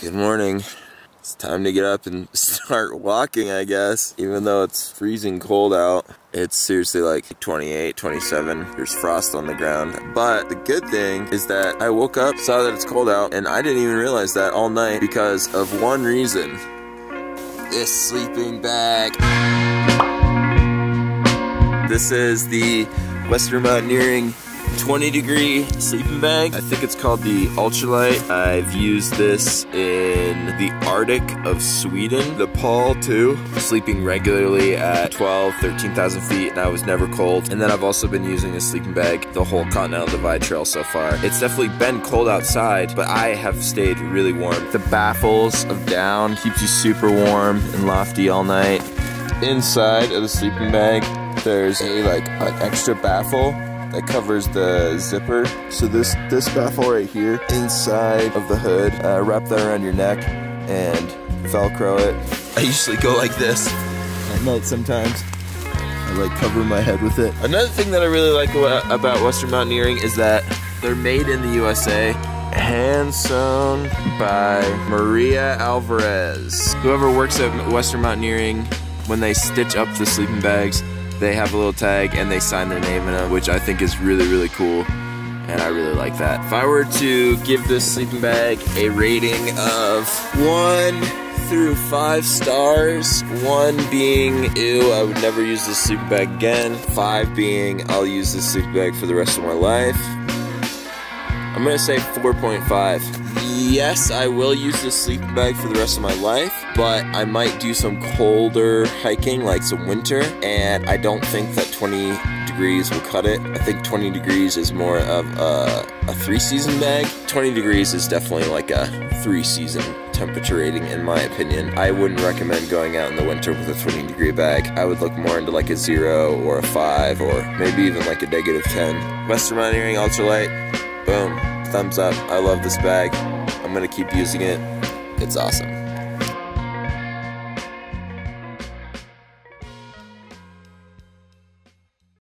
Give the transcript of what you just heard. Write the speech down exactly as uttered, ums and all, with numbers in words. Good morning. It's time to get up and start walking, I guess. Even though it's freezing cold out, it's seriously like twenty-eight, twenty-seven. There's frost on the ground. But the good thing is that I woke up, saw that it's cold out, and I didn't even realize that all night because of one reason. This sleeping bag. This is the Western Mountaineering twenty degree sleeping bag. I think it's called the Ultralight. I've used this in the Arctic of Sweden, the Pole too, sleeping regularly at twelve, thirteen thousand feet, and I was never cold. And then I've also been using a sleeping bag the whole Continental Divide Trail so far. It's definitely been cold outside, but I have stayed really warm. The baffles of down keeps you super warm and lofty all night. Inside of the sleeping bag, there's a like an extra baffle that covers the zipper. So this, this baffle right here, inside of the hood, uh, wrap that around your neck and Velcro it. I usually go like this at night sometimes. I like cover my head with it. Another thing that I really like about Western Mountaineering is that they're made in the U S A, hand sewn by Maria Alvarez. Whoever works at Western Mountaineering, when they stitch up the sleeping bags, they have a little tag and they sign their name in it, which I think is really, really cool, and I really like that. If I were to give this sleeping bag a rating of one through five stars, one being, ew, I would never use this sleeping bag again, five being, I'll use this sleeping bag for the rest of my life, I'm gonna say four point five. Yes, I will use this sleeping bag for the rest of my life, but I might do some colder hiking, like some winter, and I don't think that twenty degrees will cut it. I think twenty degrees is more of a, a three-season bag. twenty degrees is definitely like a three-season temperature rating, in my opinion. I wouldn't recommend going out in the winter with a twenty degree bag. I would look more into like a zero or a five or maybe even like a negative ten. Western Mountaineering Ultralight, boom, thumbs up. I love this bag. I'm gonna keep using it. It's awesome.